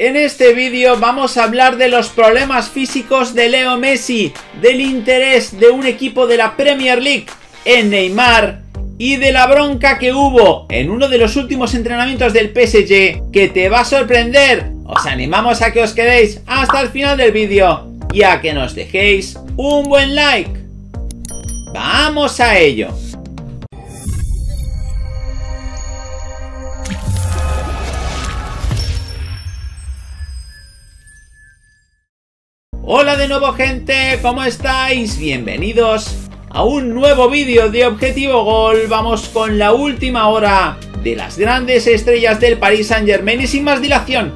En este vídeo vamos a hablar de los problemas físicos de Leo Messi, del interés de un equipo de la Premier League en Neymar y de la bronca que hubo en uno de los últimos entrenamientos del PSG que te va a sorprender. Os animamos a que os quedéis hasta el final del vídeo y a que nos dejéis un buen like. ¡Vamos a ello! Hola de nuevo, gente, ¿cómo estáis? Bienvenidos a un nuevo vídeo de Objetivo Gol. Vamos con la última hora de las grandes estrellas del Paris Saint-Germain y sin más dilación,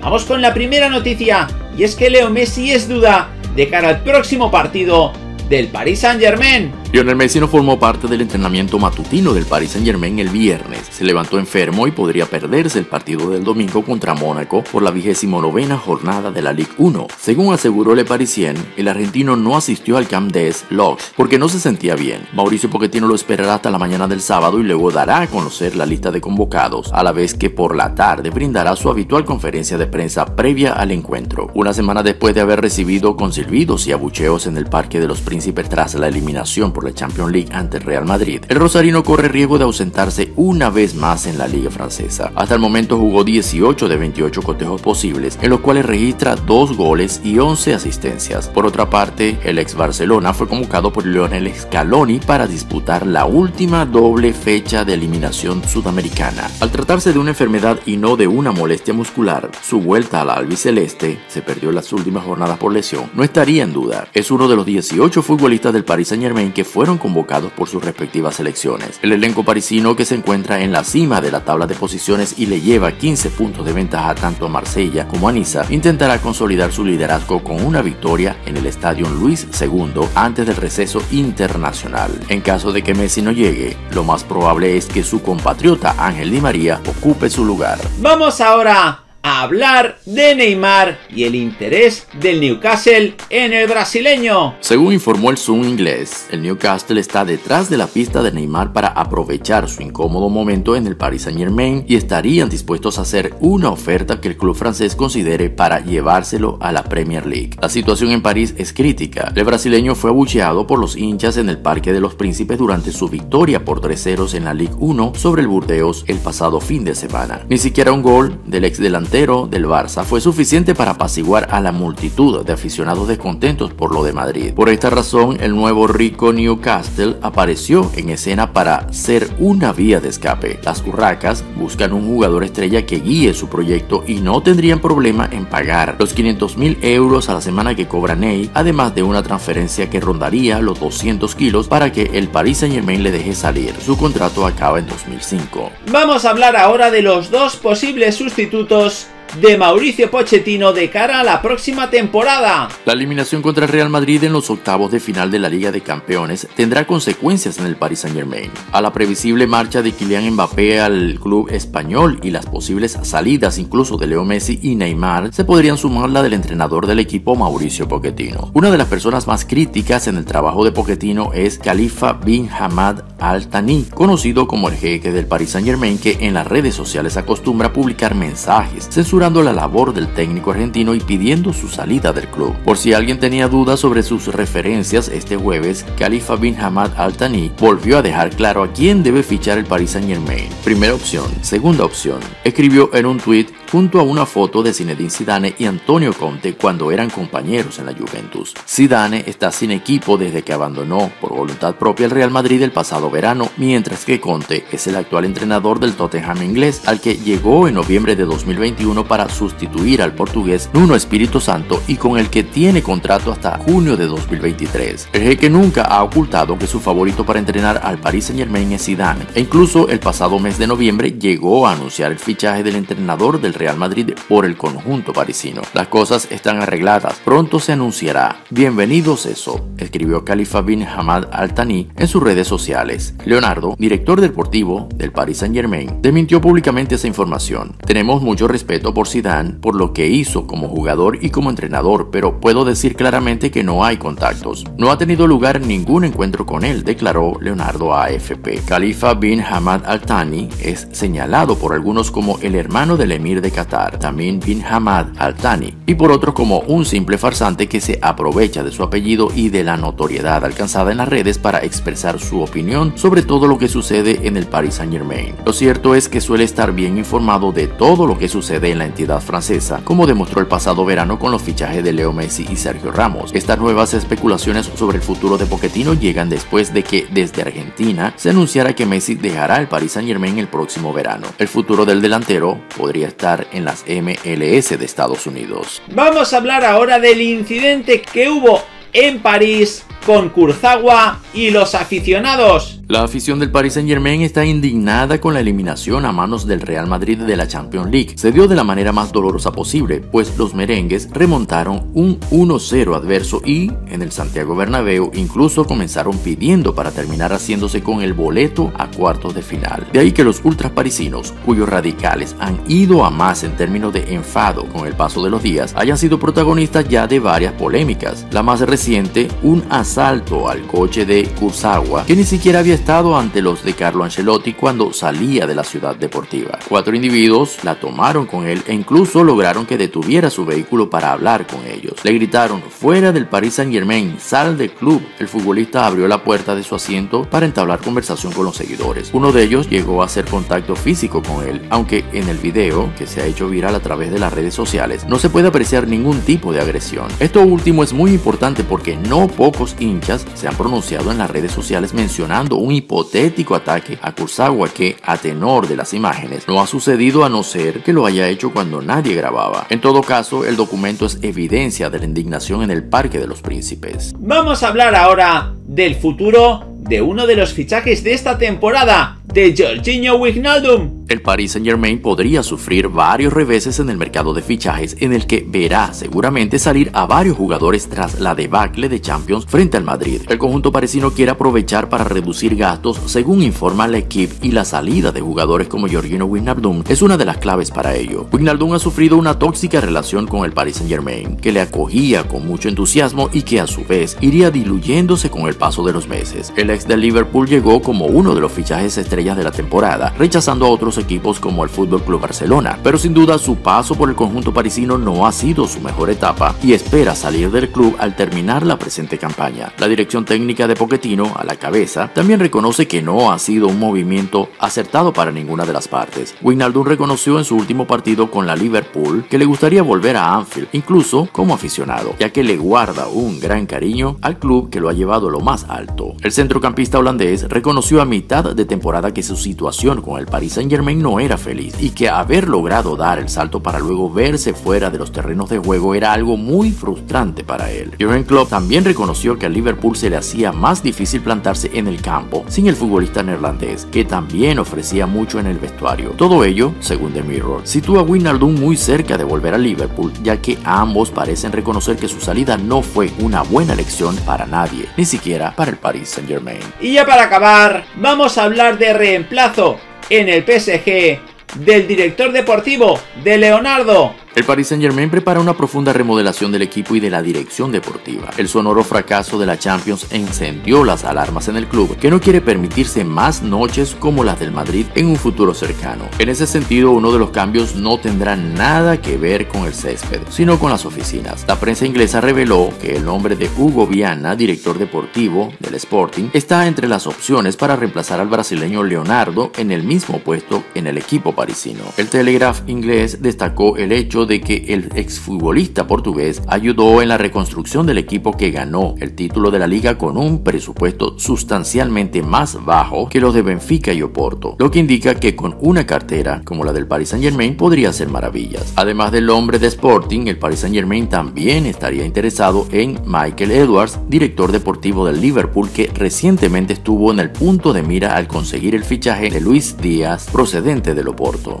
vamos con la primera noticia, y es que Leo Messi es duda de cara al próximo partido del Paris Saint-Germain. Lionel Messi no formó parte del entrenamiento matutino del Paris Saint-Germain el viernes. Se levantó enfermo y podría perderse el partido del domingo contra Mónaco por la 29ª jornada de la Ligue 1. Según aseguró Le Parisien, el argentino no asistió al Camp des Logs porque no se sentía bien. Mauricio Pochettino lo esperará hasta la mañana del sábado y luego dará a conocer la lista de convocados, a la vez que por la tarde brindará su habitual conferencia de prensa previa al encuentro. Una semana después de haber recibido con silbidos y abucheos en el Parque de los Príncipes tras la eliminación por la Champions League ante el Real Madrid, el rosarino corre riesgo de ausentarse una vez más en la liga francesa. Hasta el momento jugó 18 de 28 cotejos posibles, en los cuales registra 2 goles y 11 asistencias. Por otra parte, el ex Barcelona fue convocado por Lionel Scaloni para disputar la última doble fecha de eliminación sudamericana. Al tratarse de una enfermedad y no de una molestia muscular, su vuelta a la albiceleste, se perdió las últimas jornadas por lesión, no estaría en duda. Es uno de los 18 futbolistas del Paris Saint-Germain que fueron convocados por sus respectivas selecciones. El elenco parisino, que se encuentra en la cima de la tabla de posiciones y le lleva 15 puntos de ventaja tanto a Marsella como a Niza, intentará consolidar su liderazgo con una victoria en el Estadio Luis II antes del receso internacional. En caso de que Messi no llegue, lo más probable es que su compatriota Ángel Di María ocupe su lugar. Vamos ahora a hablar de Neymar y el interés del Newcastle en el brasileño. Según informó el Sun inglés, el Newcastle está detrás de la pista de Neymar para aprovechar su incómodo momento en el Paris Saint-Germain y estarían dispuestos a hacer una oferta que el club francés considere para llevárselo a la Premier League. La situación en París es crítica. El brasileño fue abucheado por los hinchas en el Parque de los Príncipes durante su victoria por 3-0 en la Ligue 1 sobre el Burdeos el pasado fin de semana. Ni siquiera un gol del ex delantero del Barça fue suficiente para apaciguar a la multitud de aficionados descontentos por lo de Madrid. Por esta razón, el nuevo rico Newcastle apareció en escena para ser una vía de escape. Las urracas buscan un jugador estrella que guíe su proyecto y no tendrían problema en pagar los 500.000 euros a la semana que cobra Ney, además de una transferencia que rondaría los 200 kilos para que el Paris Saint-Germain le deje salir. Su contrato acaba en 2005. Vamos a hablar ahora de los dos posibles sustitutos de Mauricio Pochettino de cara a la próxima temporada. La eliminación contra el Real Madrid en los octavos de final de la Liga de Campeones tendrá consecuencias en el Paris Saint-Germain. A la previsible marcha de Kylian Mbappé al club español y las posibles salidas incluso de Leo Messi y Neymar se podrían sumar la del entrenador del equipo, Mauricio Pochettino. Una de las personas más críticas en el trabajo de Pochettino es Khalifa bin Hamad Al Thani, conocido como el jeque del Paris Saint-Germain, que en las redes sociales acostumbra publicar mensajes censurando la labor del técnico argentino y pidiendo su salida del club. Por si alguien tenía dudas sobre sus referencias, este jueves Khalifa bin Hamad Al Thani volvió a dejar claro a quién debe fichar el Paris Saint-Germain. Primera opción, segunda opción, escribió en un tuit junto a una foto de Zinedine Zidane y Antonio Conte cuando eran compañeros en la Juventus. Zidane está sin equipo desde que abandonó por voluntad propia el Real Madrid el pasado verano, mientras que Conte es el actual entrenador del Tottenham inglés, al que llegó en noviembre de 2021 para sustituir al portugués Nuno Espíritu Santo y con el que tiene contrato hasta junio de 2023. El jeque nunca ha ocultado que su favorito para entrenar al Paris Saint-Germain es Zidane, e incluso el pasado mes de noviembre llegó a anunciar el fichaje del entrenador del Real Madrid por el conjunto parisino. Las cosas están arregladas, pronto se anunciará. Bienvenidos eso, escribió Khalifa bin Hamad Al Thani en sus redes sociales. Leonardo, director deportivo del Paris Saint-Germain, desmintió públicamente esa información. Tenemos mucho respeto por Zidane, por lo que hizo como jugador y como entrenador, pero puedo decir claramente que no hay contactos. No ha tenido lugar ningún encuentro con él, declaró Leonardo a AFP. Khalifa bin Hamad Al Thani es señalado por algunos como el hermano del emir de Qatar, también bin Hamad Al Thani, y por otros como un simple farsante que se aprovecha de su apellido y de la notoriedad alcanzada en las redes para expresar su opinión sobre todo lo que sucede en el Paris Saint-Germain. Lo cierto es que suele estar bien informado de todo lo que sucede en la entidad francesa, como demostró el pasado verano con los fichajes de Leo Messi y Sergio Ramos. Estas nuevas especulaciones sobre el futuro de Pochettino llegan después de que desde Argentina se anunciara que Messi dejará el Paris Saint-Germain el próximo verano. El futuro del delantero podría estar en las MLS de Estados Unidos. Vamos a hablar ahora del incidente que hubo en París con Kurzawa y los aficionados. La afición del Paris Saint-Germain está indignada con la eliminación a manos del Real Madrid de la Champions League. Se dio de la manera más dolorosa posible, pues los merengues remontaron un 1-0 adverso y, en el Santiago Bernabéu, incluso comenzaron pidiendo para terminar haciéndose con el boleto a cuartos de final. De ahí que los ultras parisinos, cuyos radicales han ido a más en términos de enfado con el paso de los días, hayan sido protagonistas ya de varias polémicas. La más reciente, un asalto al coche de Kurzawa, que ni siquiera había estado ante los de Carlo Ancelotti cuando salía de la ciudad deportiva. 4 individuos la tomaron con él e incluso lograron que detuviera su vehículo para hablar con ellos. Le gritaron: "Fuera del Paris Saint-Germain, sal del club". El futbolista abrió la puerta de su asiento para entablar conversación con los seguidores. Uno de ellos llegó a hacer contacto físico con él, aunque en el video, que se ha hecho viral a través de las redes sociales, no se puede apreciar ningún tipo de agresión. Esto último es muy importante porque no pocos hinchas se han pronunciado en las redes sociales mencionando un hipotético ataque a Kurzawa que, a tenor de las imágenes, no ha sucedido a no ser que lo haya hecho cuando nadie grababa. En todo caso, el documento es evidencia de la indignación en el Parque de los Príncipes. Vamos a hablar ahora del futuro de uno de los fichajes de esta temporada, de Georginio Wijnaldum. El Paris Saint-Germain podría sufrir varios reveses en el mercado de fichajes, en el que verá seguramente salir a varios jugadores tras la debacle de Champions frente al Madrid. El conjunto parisino quiere aprovechar para reducir gastos, según informa L'Equipe, y la salida de jugadores como Georginio Wijnaldum es una de las claves para ello. Wijnaldum ha sufrido una tóxica relación con el Paris Saint-Germain, que le acogía con mucho entusiasmo y que a su vez iría diluyéndose con el paso de los meses. El ex de Liverpool llegó como uno de los fichajes estrellas de la temporada, rechazando a otros equipos como el Fútbol Club Barcelona, pero sin duda su paso por el conjunto parisino no ha sido su mejor etapa y espera salir del club al terminar la presente campaña. La dirección técnica de Pochettino, a la cabeza, también reconoce que no ha sido un movimiento acertado para ninguna de las partes. Wijnaldum reconoció en su último partido con la Liverpool que le gustaría volver a Anfield, incluso como aficionado, ya que le guarda un gran cariño al club que lo ha llevado lo más alto. El centrocampista holandés reconoció a mitad de temporada que su situación con el Paris Saint-Germain no era feliz y que haber logrado dar el salto para luego verse fuera de los terrenos de juego era algo muy frustrante para él. Jürgen Klopp también reconoció que al Liverpool se le hacía más difícil plantarse en el campo sin el futbolista neerlandés, que también ofrecía mucho en el vestuario. Todo ello, según The Mirror, sitúa a Wijnaldum muy cerca de volver a Liverpool, ya que ambos parecen reconocer que su salida no fue una buena elección para nadie, ni siquiera para el Paris Saint-Germain. Y ya para acabar, vamos a hablar de reemplazo en el PSG del director deportivo de Leonardo. El Paris Saint-Germain prepara una profunda remodelación del equipo y de la dirección deportiva. El sonoro fracaso de la Champions encendió las alarmas en el club, que no quiere permitirse más noches como las del Madrid en un futuro cercano. En ese sentido, uno de los cambios no tendrá nada que ver con el césped, sino con las oficinas. La prensa inglesa reveló que el nombre de Hugo Viana, director deportivo del Sporting, está entre las opciones para reemplazar al brasileño Leonardo en el mismo puesto en el equipo parisino. El Telegraph inglés destacó el hecho de que el exfutbolista portugués ayudó en la reconstrucción del equipo que ganó el título de la liga con un presupuesto sustancialmente más bajo que los de Benfica y Oporto, lo que indica que con una cartera como la del Paris Saint-Germain podría hacer maravillas. Además del hombre de Sporting, el Paris Saint-Germain también estaría interesado en Michael Edwards, director deportivo del Liverpool, que recientemente estuvo en el punto de mira al conseguir el fichaje de Luis Díaz, procedente del Oporto.